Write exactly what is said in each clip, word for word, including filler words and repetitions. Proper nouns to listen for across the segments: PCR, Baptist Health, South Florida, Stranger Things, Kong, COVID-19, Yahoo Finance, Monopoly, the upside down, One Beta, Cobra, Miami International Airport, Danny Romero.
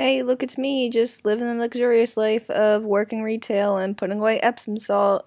hey, look, it's me, just living the luxurious life of working retail and putting away Epsom salt.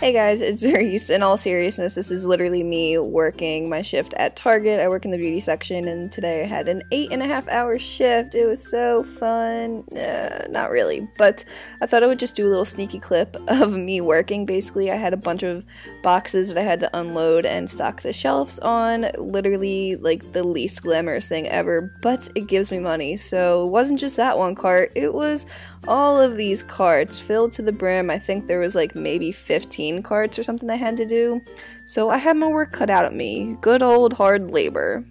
Hey guys, it's Zeris. In all seriousness, this is literally me working my shift at Target. I work in the beauty section, and today I had an eight and a half hour shift. It was so fun. Uh, not really, but I thought I would just do a little sneaky clip of me working. Basically, I had a bunch of boxes that I had to unload and stock the shelves on. Literally, like, the least glamorous thing ever, but it gives me money. So it wasn't just that one cart, it was all of these carts filled to the brim. I think there was like maybe fifteen carts or something I had to do. So I had my work cut out of me. Good old hard labor.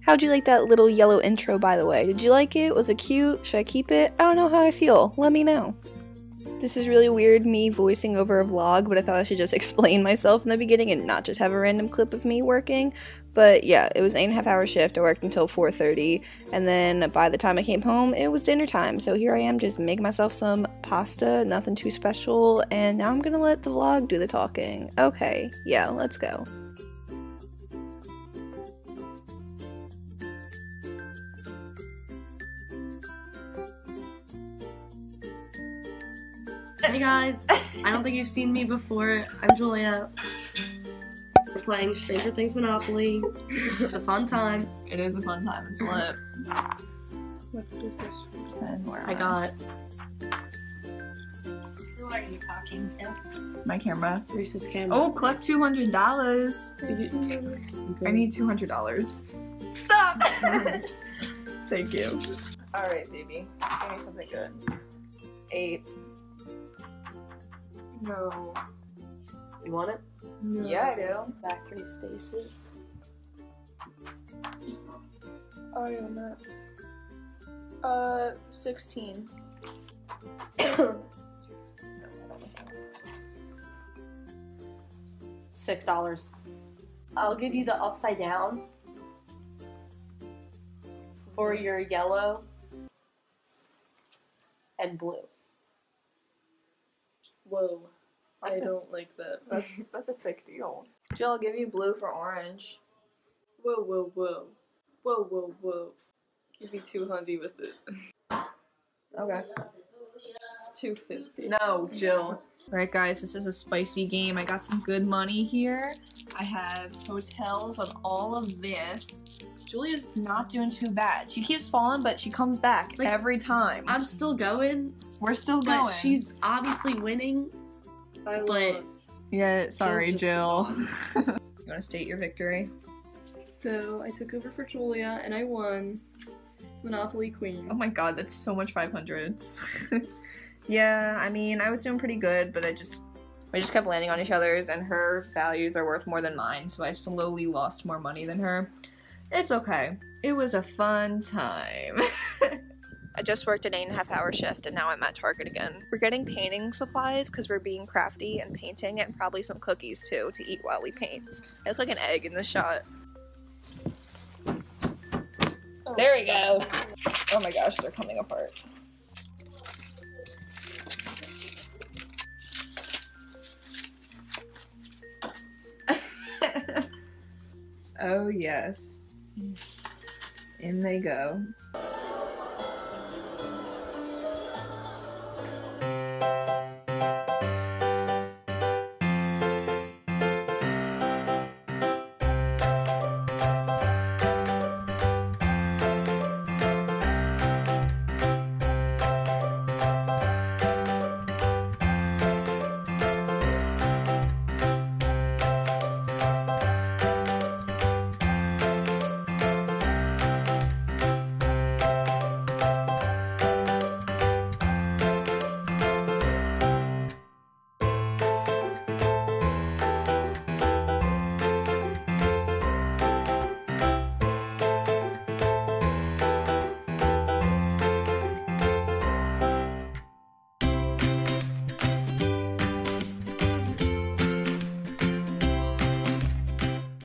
How'd you like that little yellow intro, by the way? Did you like it? Was it cute? Should I keep it? I don't know how I feel. Let me know. This is really weird, me voicing over a vlog, but I thought I should just explain myself in the beginning and not just have a random clip of me working. But yeah, it was an eight and a half hour shift. I worked until four thirty, and then by the time I came home, it was dinner time. So here I am just making myself some pasta, nothing too special, and now I'm gonna let the vlog do the talking. Okay, yeah, let's go. Hey guys, I don't think you've seen me before. I'm Julia. We're playing Stranger Things Monopoly. It's a fun time. It is a fun time. It's lit. What's this issue? ten, where I got... Who are you talking to? My camera. Reese's camera. Oh, collect two hundred dollars. You, I need two hundred dollars. Stop! Thank you. Alright, baby. Give me something good. Eight. No. You want it? No. Yeah, I do. Back three spaces. Oh, you're not. Uh, sixteen. Six dollars. I'll give you the upside down. For your yellow. And blue. Whoa. That's I a, don't like that. That's, that's a thick deal. Jill, I'll give you blue for orange. Whoa, whoa, whoa. Whoa, whoa, whoa. Give you two hundred with it. Okay. two fifty. No, Jill. Alright guys, this is a spicy game. I got some good money here. I have hotels on all of this. Julia's not doing too bad. She keeps falling, but she comes back like, every time. I'm still going. We're still going. But she's obviously winning. I lost. Yeah, sorry, Jill. You want to state your victory? So, I took over for Julia, and I won Monopoly Queen. Oh my god, that's so much five hundreds. Yeah, I mean, I was doing pretty good, but I just... We just kept landing on each other's, and her values are worth more than mine, so I slowly lost more money than her. It's okay. It was a fun time. I just worked an eight and a half hour shift and now I'm at Target again. We're getting painting supplies because we're being crafty and painting, and probably some cookies too to eat while we paint. I look like an egg in this shot. Oh, there we go. Oh my gosh, they're coming apart. Oh yes. In they go.